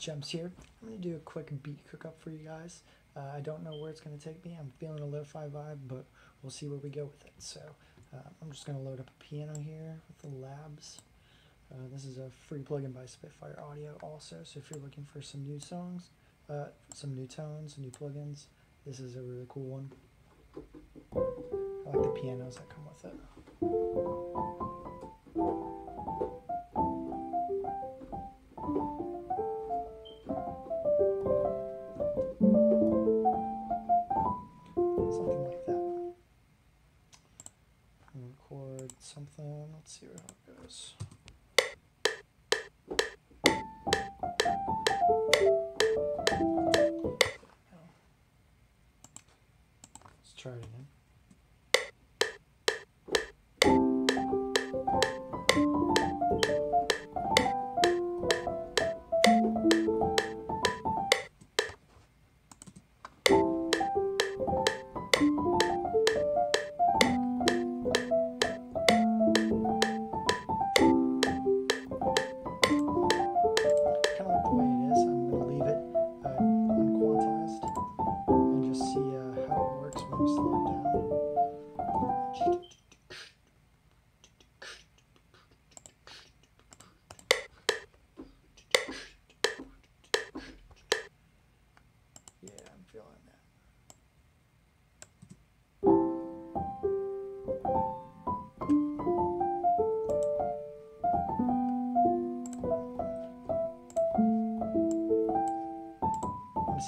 Jemz here. I'm going to do a quick beat cook-up for you guys. I don't know where it's going to take me. I'm feeling a lo-fi vibe, but we'll see where we go with it. So I'm just going to load up a piano here with the Labs. This is a free plugin by Spitfire Audio also, so if you're looking for some new songs, some new tones, new plugins, this is a really cool one. I like the pianos that come with it. Something. Let's see how it goes. Let's try it again.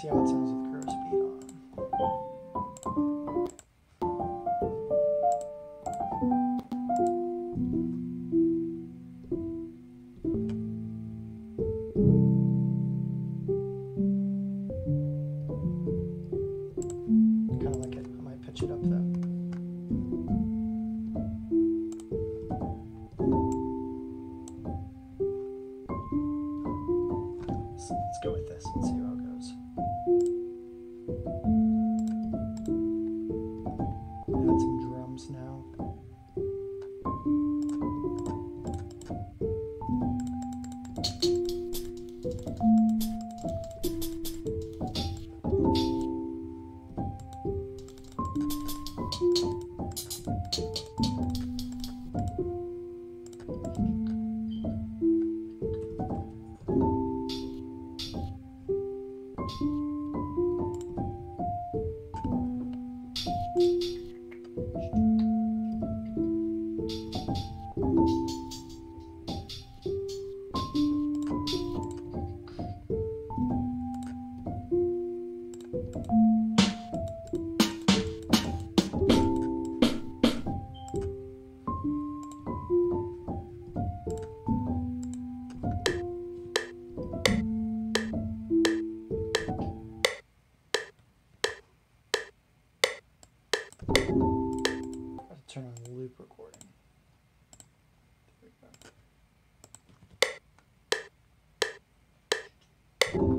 See how it sounds with the gross beat on. I kind of like it. I might pitch it up though. So let's go with this. Let's see how it goes. Add some drums now. Turn on the loop recording. There we go.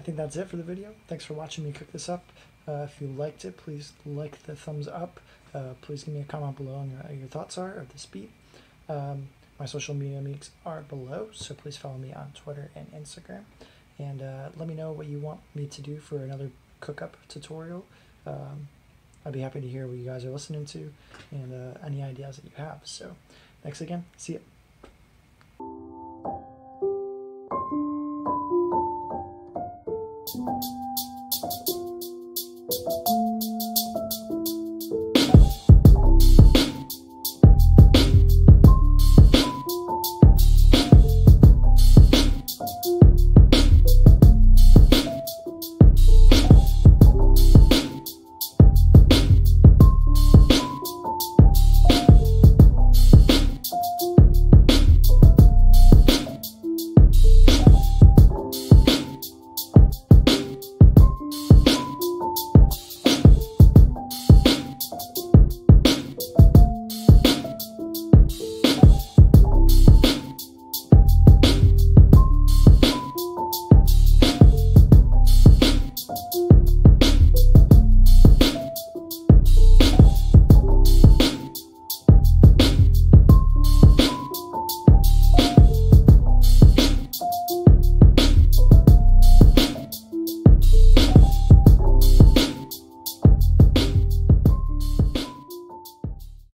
I think that's it for the video. Thanks for watching me cook this up. If you liked it, please like the thumbs up. Please give me a comment below on your thoughts are of this beat. My social media links are below, so please follow me on Twitter and Instagram. And let me know what you want me to do for another cook-up tutorial. I'd be happy to hear what you guys are listening to and any ideas that you have. So, thanks again. See ya.